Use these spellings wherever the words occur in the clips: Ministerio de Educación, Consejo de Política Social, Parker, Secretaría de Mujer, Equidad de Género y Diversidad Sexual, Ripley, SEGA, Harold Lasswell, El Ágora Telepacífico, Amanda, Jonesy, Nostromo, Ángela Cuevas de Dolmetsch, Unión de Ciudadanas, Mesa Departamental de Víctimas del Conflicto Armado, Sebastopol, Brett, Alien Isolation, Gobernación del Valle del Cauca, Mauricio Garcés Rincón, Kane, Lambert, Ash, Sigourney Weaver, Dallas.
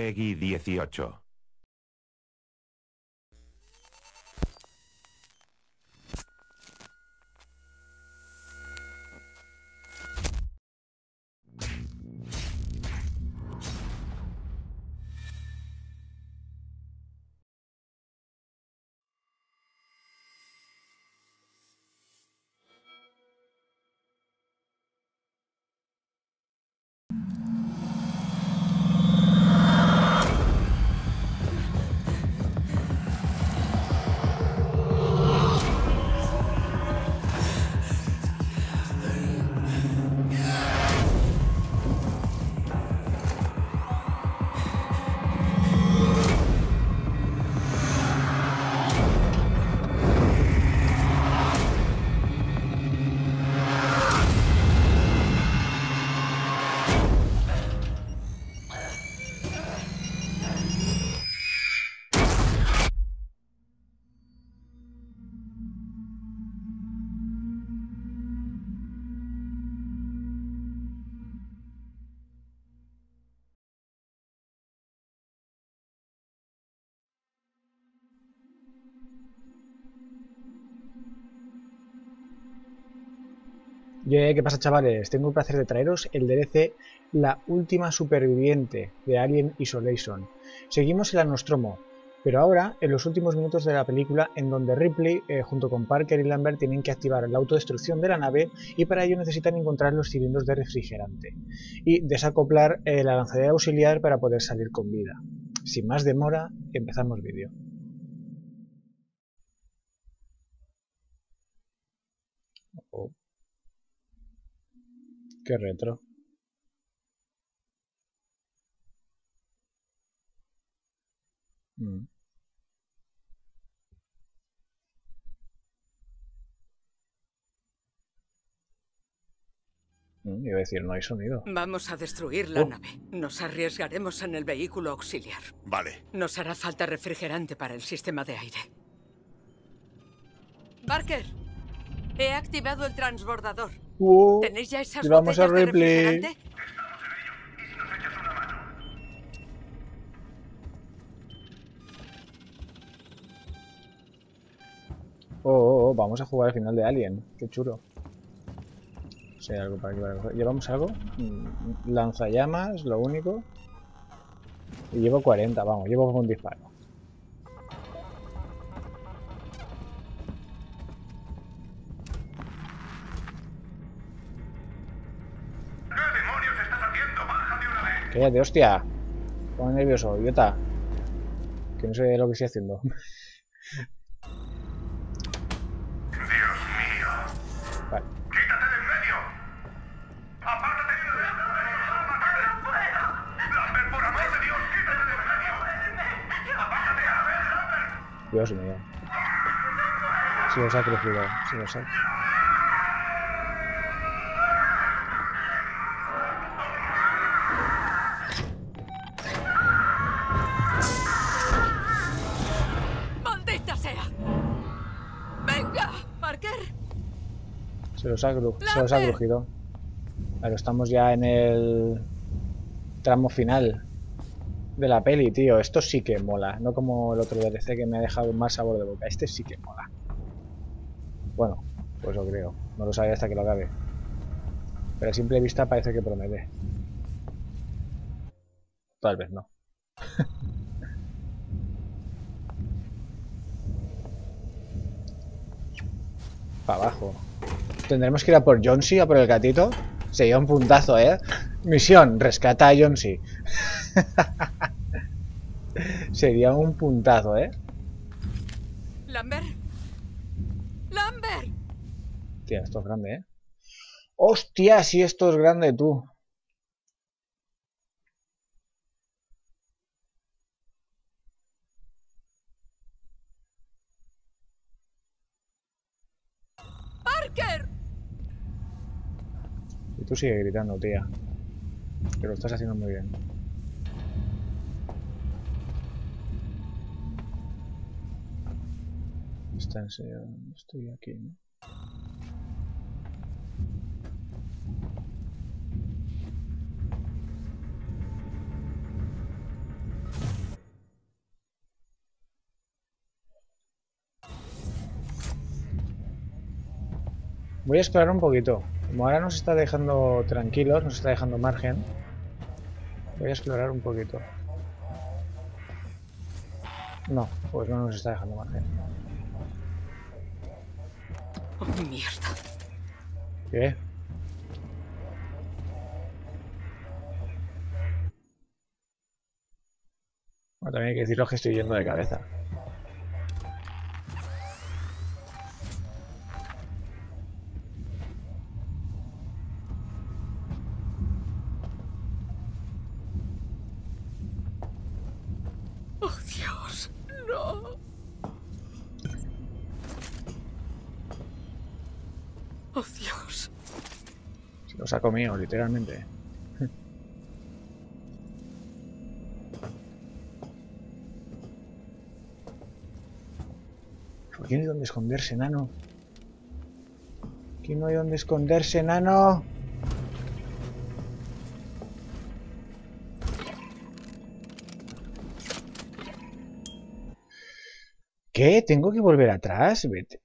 Peggy 18. ¿Qué pasa, chavales? Tengo el placer de traeros el DLC La Última Superviviente de Alien Isolation. Seguimos en la Nostromo, pero ahora en los últimos minutos de la película, en donde Ripley junto con Parker y Lambert tienen que activar la autodestrucción de la nave y para ello necesitan encontrar los cilindros de refrigerante y desacoplar la lanzadera auxiliar para poder salir con vida. Sin más demora, empezamos vídeo. Oh. Qué retro. Iba a decir, no hay sonido. Vamos a destruir la nave. Nos arriesgaremos en el vehículo auxiliar. Vale. Nos hará falta refrigerante para el sistema de aire. Parker, he activado el transbordador. ¿Tenéis ya esas botellas de refrigerante? Estamos en ello. ¿Y si nos echas una mano? Vamos a jugar al final de Alien. Qué chulo. O sea, algo para aquí. ¿Llevamos algo? Lanzallamas, lo único. Y llevo 40, vamos, llevo un disparo. Cállate, hostia. Me pongo nervioso, idiota. Que no sé lo que estoy haciendo. Dios mío. Vale. ¡Quítate del medio! ¡Apártate de la puerta! ¡Lambert, por amor de Dios, quítate del medio! ¡Apártate, a ver, Lambert! Dios mío. Se los ha crecido, se los ha... Se los ha crujido. Pero estamos ya en el tramo final de la peli, tío. Esto sí que mola. No como el otro DLC que me ha dejado más sabor de boca. Este sí que mola. Bueno, pues lo creo. No lo sabía hasta que lo acabe. Pero a simple vista parece que promete. Tal vez no. Para abajo. Tendremos que ir a por Jonesy, a por el gatito. Sería un puntazo, ¿eh? Misión, rescata a Jonesy. Sería un puntazo, ¿eh? Lambert. Lambert. Hostia, esto es grande, ¿eh? Hostia, si esto es grande, tú. Parker. Y tú sigues gritando, tía. Pero lo estás haciendo muy bien. Está enseñando. Estoy aquí, ¿no? Voy a explorar un poquito. Como ahora nos está dejando tranquilos, nos está dejando margen. Voy a explorar un poquito. No, pues no nos está dejando margen. Oh, mierda. ¿Qué? Bueno, también hay que deciros que estoy yendo de cabeza. Se ha comido, literalmente. Aquí no hay donde esconderse, nano. Aquí no hay donde esconderse, nano. ¿Qué? ¿Tengo que volver atrás? Vete.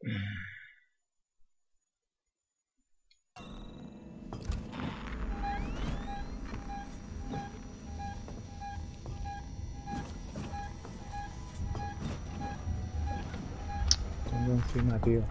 Encima, tío.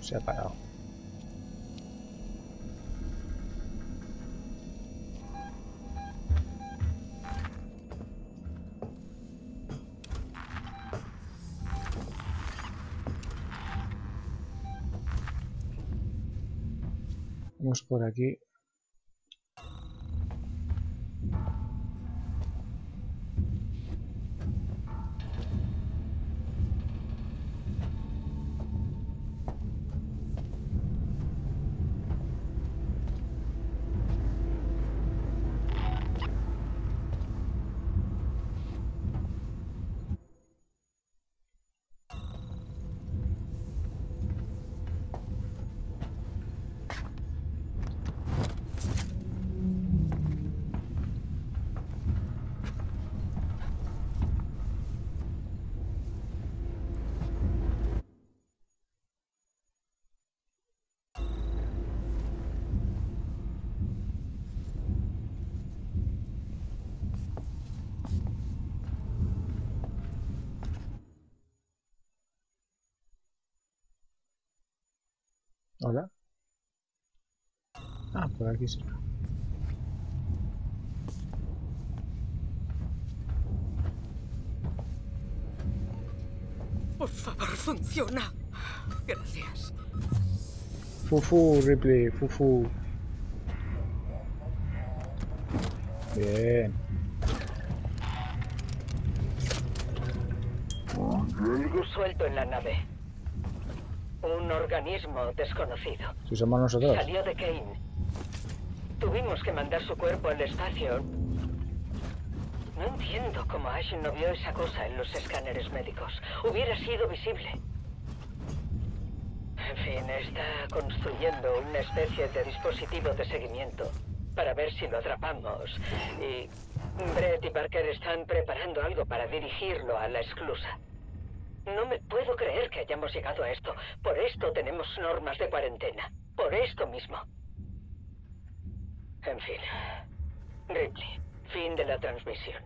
Se ha parado. Vamos por aquí. Hola. Ah, por aquí será. Por favor, funciona. Gracias. Fufu, Ripley, fufu. Bien. Algo suelto en la nave. Un organismo desconocido. Si somos nosotros. Salió de Kane. Tuvimos que mandar su cuerpo al espacio. No entiendo cómo Ash no vio esa cosa en los escáneres médicos. Hubiera sido visible. En fin, está construyendo una especie de dispositivo de seguimiento para ver si lo atrapamos. Y Brett y Parker están preparando algo para dirigirlo a la esclusa. No me puedo creer que hayamos llegado a esto. Por esto tenemos normas de cuarentena. Por esto mismo. En fin. Ripley, fin de la transmisión.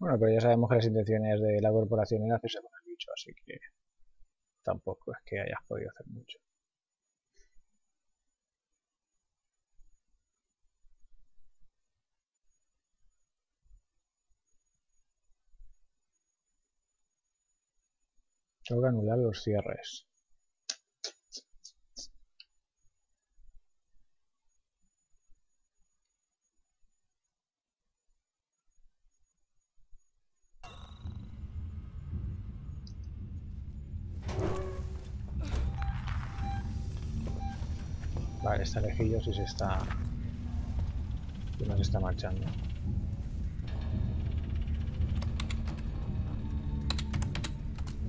Bueno, pero ya sabemos que las intenciones de la corporación era hacerse con el bicho, así que tampoco es que hayas podido hacer mucho. Tengo que anular los cierres. Vale, está lejillo si se está... que nos está marchando.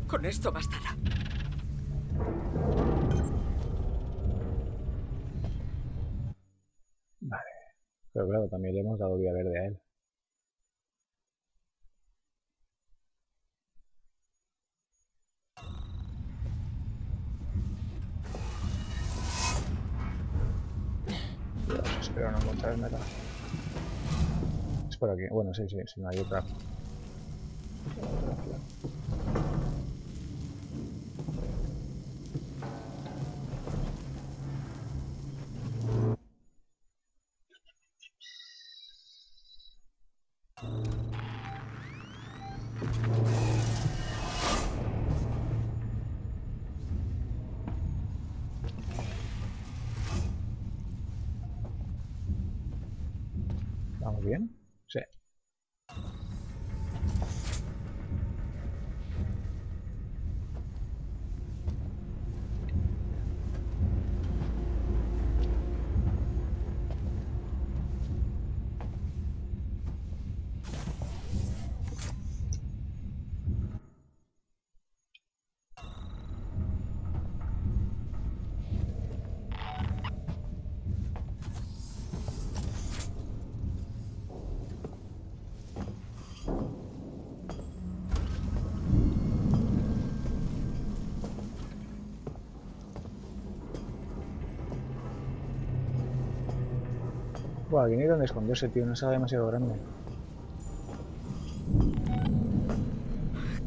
Con esto bastará. Vale. Pero claro, también le hemos dado vía verde a él. Dios, espero no encontrármela. Es por aquí. Bueno, sí, sí, sí, no hay otra. ¿Bien? Sí. Buah, aquí ni donde esconderse, tío, una sala demasiado grande.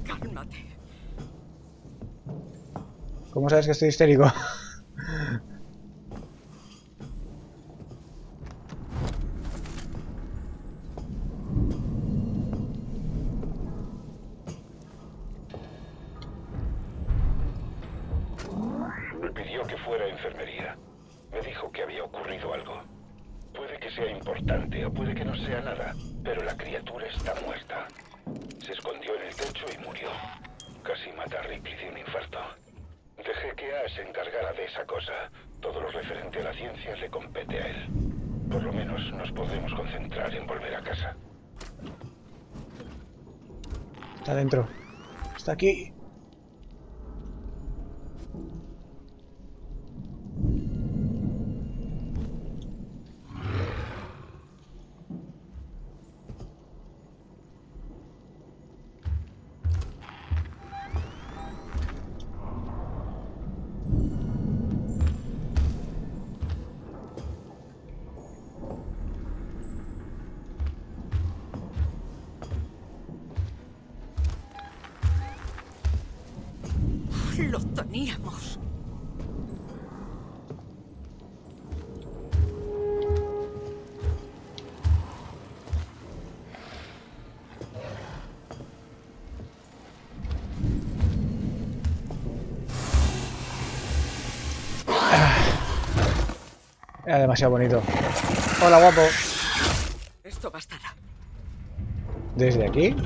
Cálmate. ¿Cómo sabes que estoy histérico? Me pidió que fuera a enfermería. Me dijo que había ocurrido algo. Puede que sea importante o puede que no sea nada, pero la criatura está muerta. Se escondió en el techo y murió. Casi mata a Ripley de un infarto. Dejé que Ash se encargara de esa cosa. Todo lo referente a la ciencia le compete a él. Por lo menos nos podemos concentrar en volver a casa. Está dentro. Está aquí. Lo teníamos. Era demasiado bonito. Hola, guapo. Esto bastará. ¿Desde aquí?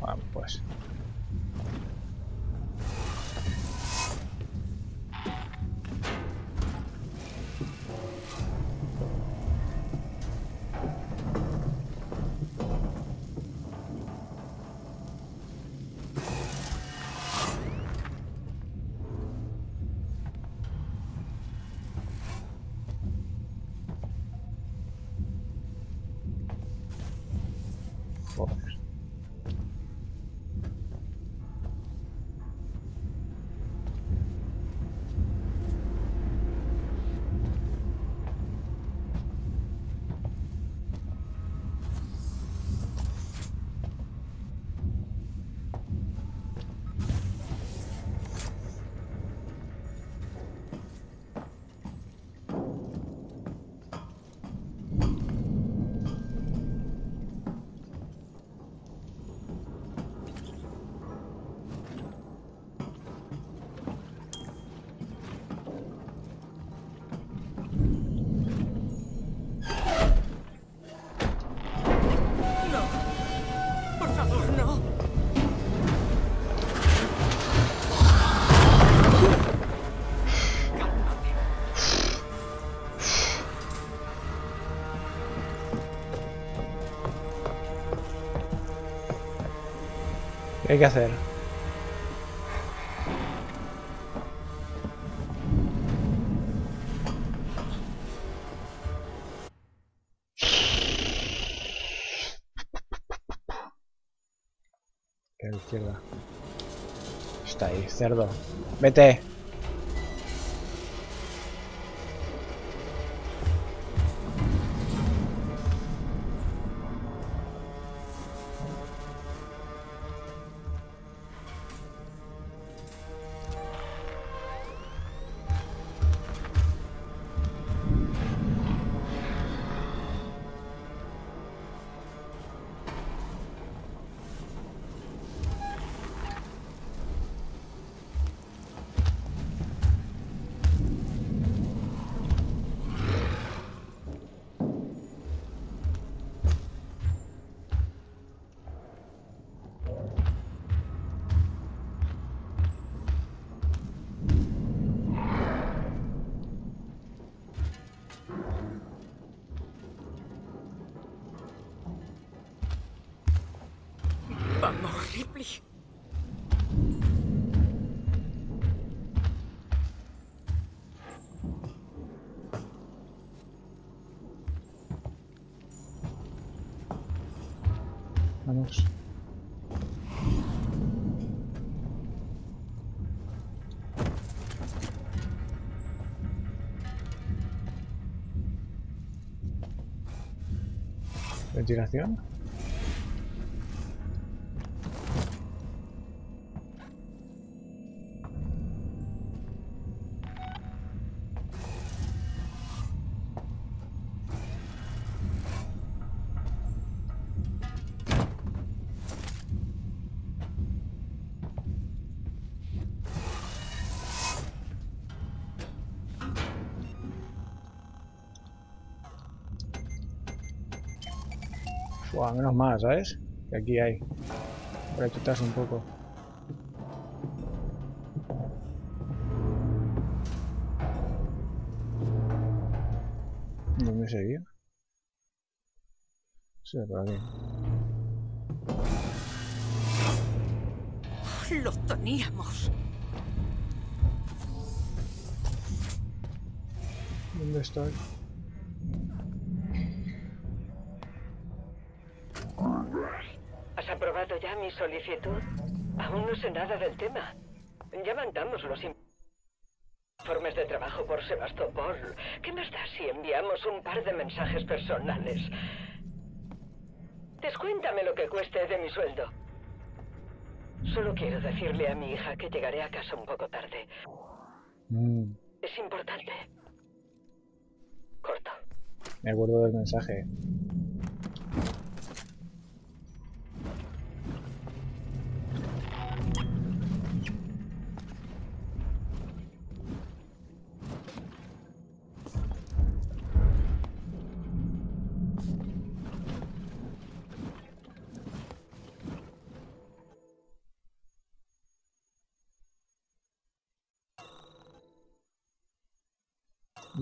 Bueno, pues. ¿Qué hay que hacer? Que a la izquierda. Está ahí, cerdo. ¡Vete! Vamos. Ventilación. Buah, menos mal, ¿sabes? Que aquí hay. Para chutarse un poco. ¿Dónde seguía? Sí, por aquí. ¡Lo teníamos! ¿Dónde estoy? Ya mi solicitud. Aún no sé nada del tema. Ya mandamos los informes de trabajo por Sebastopol. ¿Qué más da si enviamos un par de mensajes personales? Descuéntame lo que cueste de mi sueldo. Solo quiero decirle a mi hija que llegaré a casa un poco tarde. Es importante. Corto. Me acuerdo del mensaje.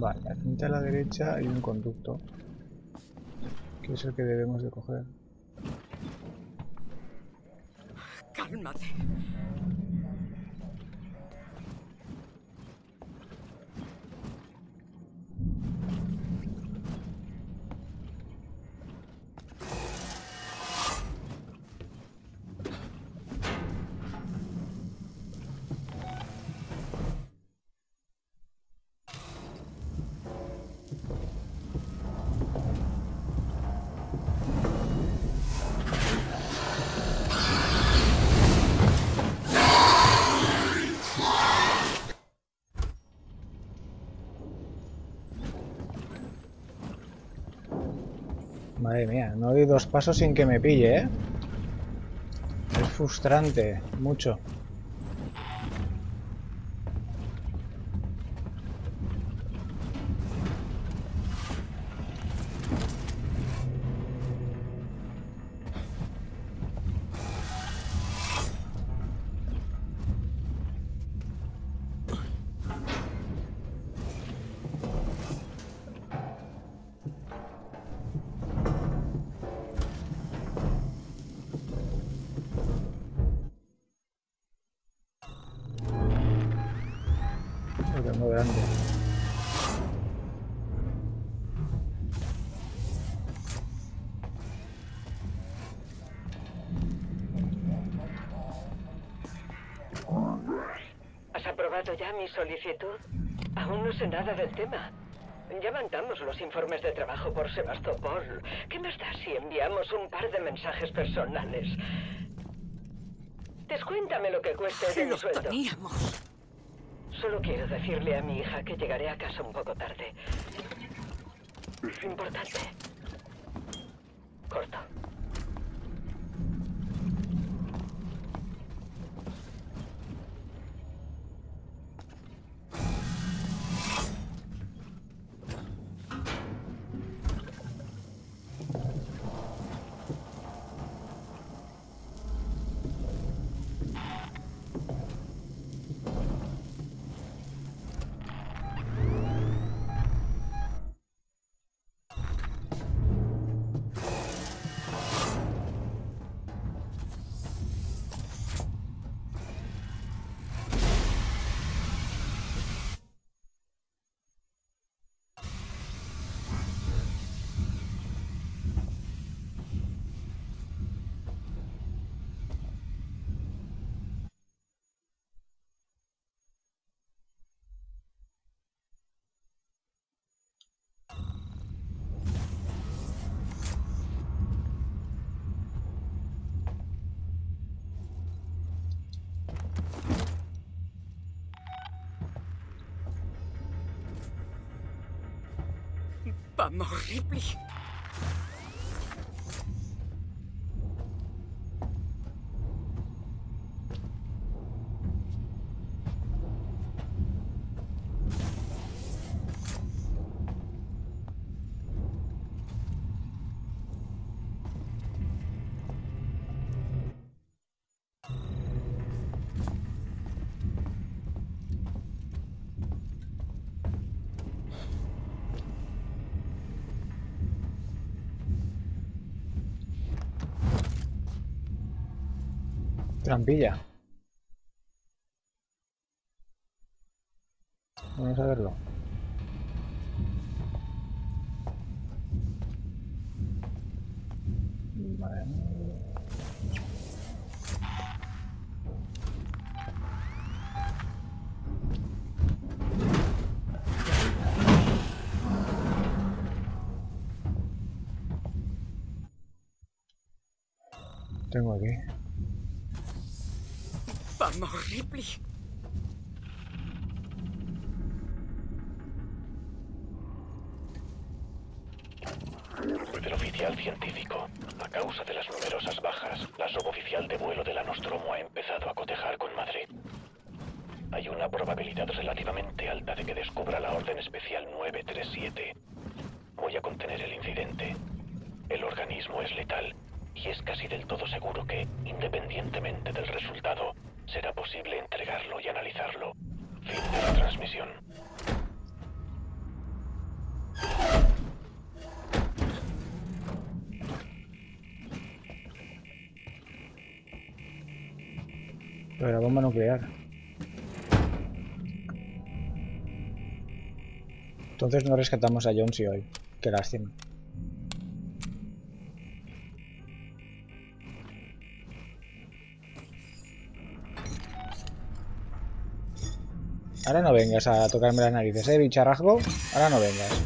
Vale, al frente a la derecha hay un conducto, que es el que debemos de coger. Cálmate. Madre mía, no doy dos pasos sin que me pille, ¿eh? Es frustrante, mucho. lo que ando veando. ¿Has aprobado ya mi solicitud? Aún no sé nada del tema. Ya mandamos los informes de trabajo por Sebastopol. ¿Qué más da si enviamos un par de mensajes personales? Descuéntame lo que cueste de mi sueldo. Teníamos. Solo quiero decirle a mi hija que llegaré a casa un poco tarde. Es importante. Corto. Vamos, Ripley. Trampilla. Vamos a verlo. Vale. Tengo aquí. Vamos, Ripley. Del oficial científico. A causa de las numerosas bajas, la suboficial de vuelo de la Nostromo ha empezado a cotejar con Madrid. Hay una probabilidad relativamente alta de que descubra la orden especial 937. Voy a contener el incidente. El organismo es letal. Y es casi del todo seguro que, independientemente del resultado, será posible entregarlo y analizarlo. Fin de la transmisión. Pero la bomba nuclear. Entonces no rescatamos a Jonesy hoy. Qué lástima. Ahora no vengas a tocarme las narices, bicharrajo. Ahora no vengas.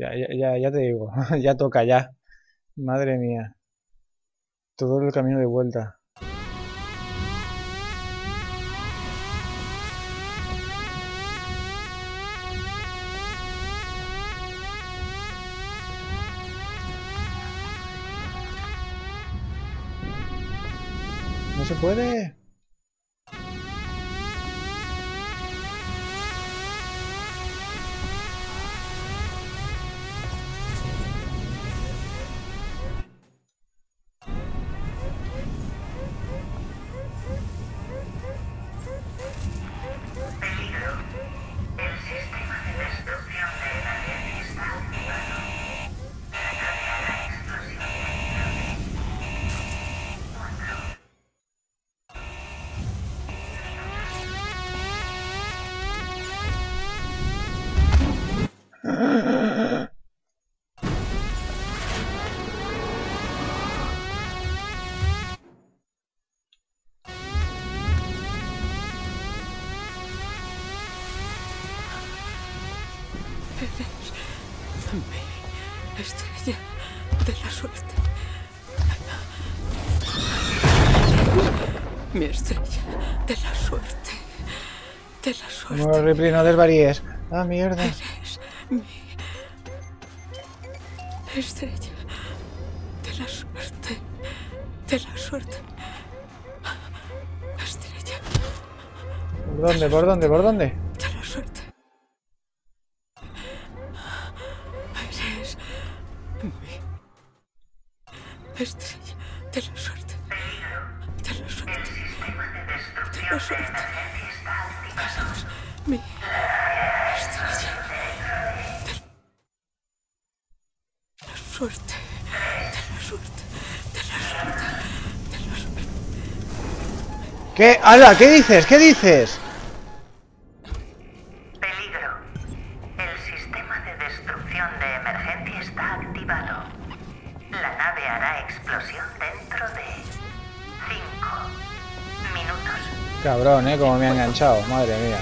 Ya te digo, ya toca ya. Madre mía. Todo el camino de vuelta. No se puede. No, Ripley, no desvaríes. Ah, mierda. Eres mi estrella de la suerte. De la suerte. Estrella. ¿Por dónde? ¿Por dónde? ¿Por dónde? De la suerte. Eres mi estrella de la suerte. De la suerte. De la suerte. Mi estrella de la suerte, de la suerte, de la suerte, de la suerte. ¿Qué? ¡Hala! ¿Qué dices? ¿Qué dices? Peligro. El sistema de destrucción de emergencia está activado. La nave hará explosión dentro de 5 minutos. Cabrón, como me ha enganchado, madre mía.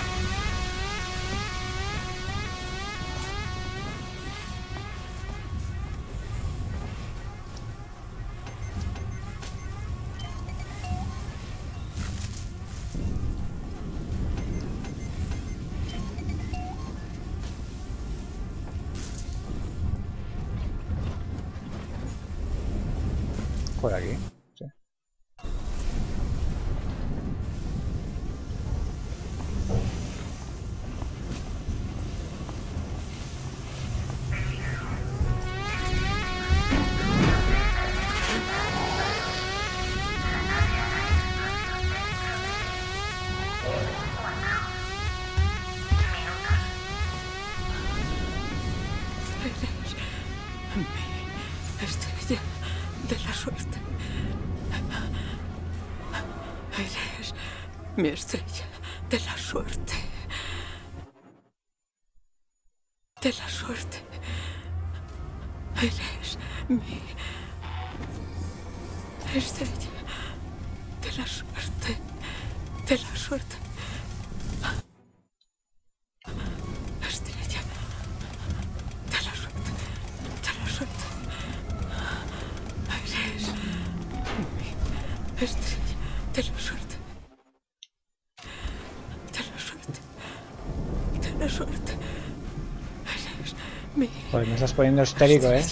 Por aquí, sí. Mi estrella de la suerte. De la suerte. Eres mi estrella de la suerte. De la suerte. Estrella de la suerte. De la suerte. Eres mi estrella de la suerte. Joder, me estás poniendo histérico, ¿eh?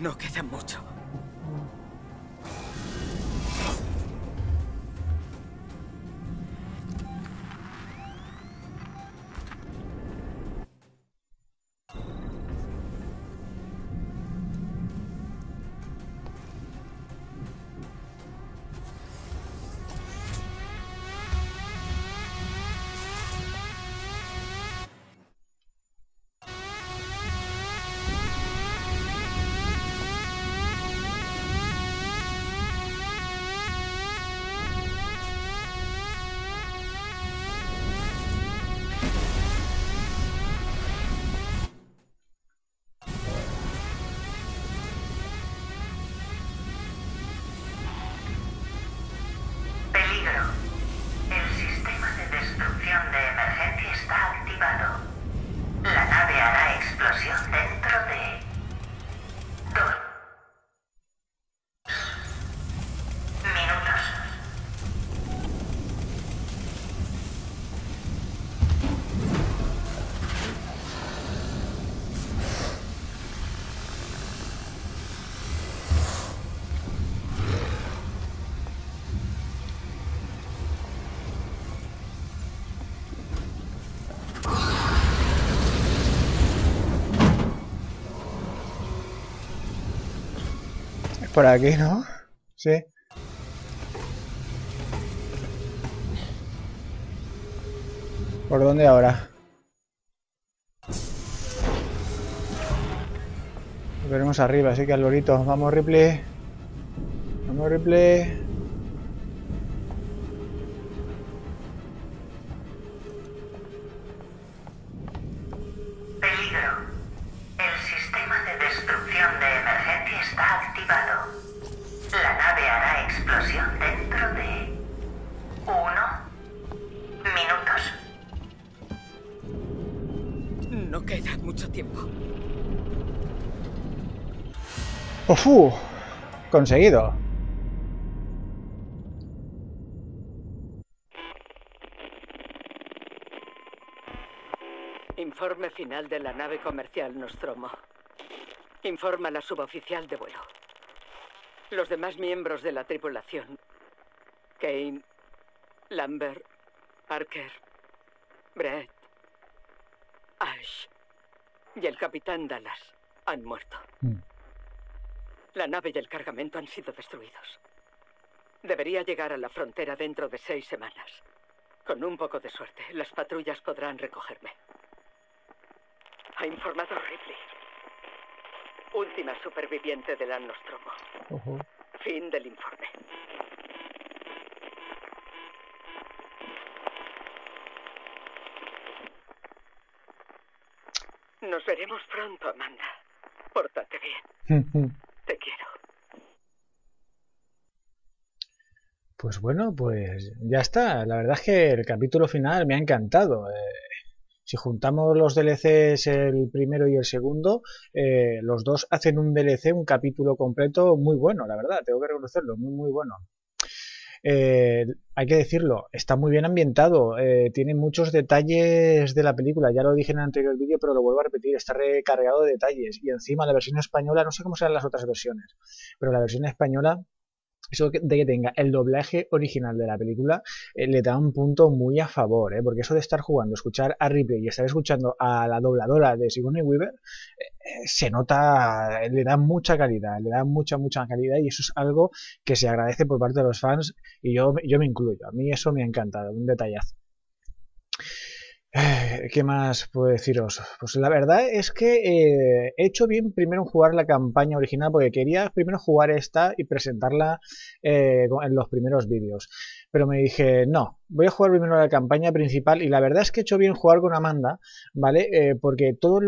No queda mucho. por aquí, ¿no? Sí. ¿Por dónde ahora? Lo veremos arriba, así que al lorito. Vamos, Ripley. Vamos, Ripley. ¡Uf! Conseguido. Informe final de la nave comercial Nostromo. Informa la suboficial de vuelo. Los demás miembros de la tripulación. Kane, Lambert, Parker, Brett, Ash y el capitán Dallas han muerto. La nave y el cargamento han sido destruidos. Debería llegar a la frontera dentro de 6 semanas. Con un poco de suerte, las patrullas podrán recogerme. Ha informado Ripley, última superviviente de la Nostromo. Fin del informe. Nos veremos pronto, Amanda. Pórtate bien. Te quiero. Pues bueno, pues ya está. La verdad es que el capítulo final me ha encantado. Si juntamos los DLCs, el primero y el segundo, los dos hacen un DLC, un capítulo completo muy bueno, la verdad, tengo que reconocerlo, muy muy bueno. Hay que decirlo, está muy bien ambientado, tiene muchos detalles de la película, ya lo dije en el anterior vídeo pero lo vuelvo a repetir, está recargado de detalles, y encima la versión española, no sé cómo serán las otras versiones, pero la versión española, eso de que tenga el doblaje original de la película, le da un punto muy a favor, porque eso de estar jugando, escuchar a Ripley y estar escuchando a la dobladora de Sigourney Weaver, se nota, le da mucha calidad, le da mucha, mucha calidad, y eso es algo que se agradece por parte de los fans, y yo me incluyo, a mí eso me ha encantado, un detallazo. ¿Qué más puedo deciros? Pues la verdad es que he hecho bien primero en jugar la campaña original, porque quería primero jugar esta y presentarla en los primeros vídeos. Pero me dije, no, voy a jugar primero la campaña principal, y la verdad es que he hecho bien jugar con Amanda, ¿vale? Porque toda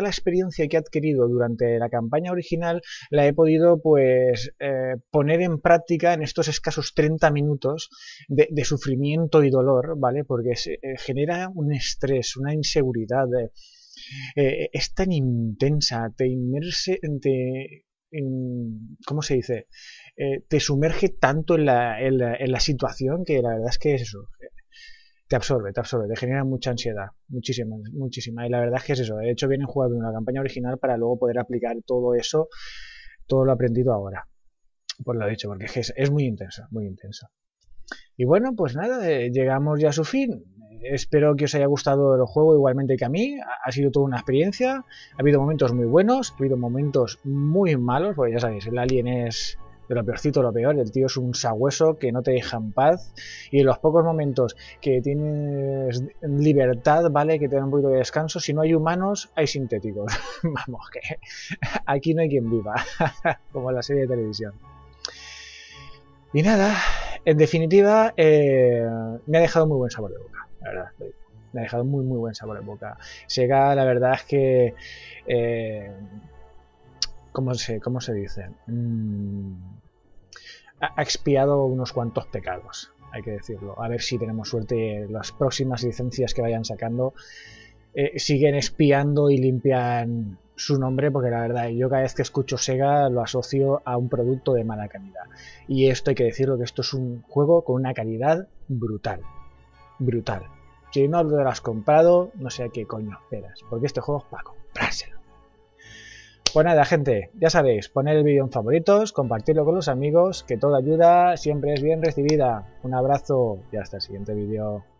la experiencia que he adquirido durante la campaña original la he podido, pues, poner en práctica en estos escasos 30 minutos de sufrimiento y dolor, ¿vale? Porque se genera un estrés, una inseguridad, es tan intensa, ¿cómo se dice? Te sumerge tanto en la situación que la verdad es que es eso, te absorbe, te genera mucha ansiedad, muchísima, y la verdad es que es eso, de hecho vienen jugando una campaña original para luego poder aplicar todo eso, todo lo aprendido ahora, pues lo he dicho, porque es muy intenso, muy intenso. Y bueno, pues nada, llegamos ya a su fin. Espero que os haya gustado el juego igualmente que a mí. Ha sido toda una experiencia. Ha habido momentos muy buenos, ha habido momentos muy malos, porque ya sabéis, el alien es de lo peorcito, lo peor. El tío es un sabueso que no te deja en paz. Y en los pocos momentos que tienes libertad, ¿vale? Que te dan un poquito de descanso. Si no hay humanos, hay sintéticos. Vamos, que aquí no hay quien viva. Como en la serie de televisión. Y nada, en definitiva, me ha dejado muy buen sabor de boca. La verdad, me ha dejado muy muy buen sabor de boca. SEGA, la verdad es que... ¿Cómo se dice? Ha expiado unos cuantos pecados, hay que decirlo. A ver si tenemos suerte las próximas licencias que vayan sacando. Siguen espiando y limpian su nombre, porque la verdad, yo cada vez que escucho SEGA lo asocio a un producto de mala calidad. Y esto hay que decirlo, que esto es un juego con una calidad brutal. Brutal. Si no lo has comprado, no sé a qué coño esperas, porque este juego es para comprárselo. Pues nada, gente, ya sabéis, poner el vídeo en favoritos, compartirlo con los amigos, que toda ayuda siempre es bien recibida. Un abrazo y hasta el siguiente vídeo.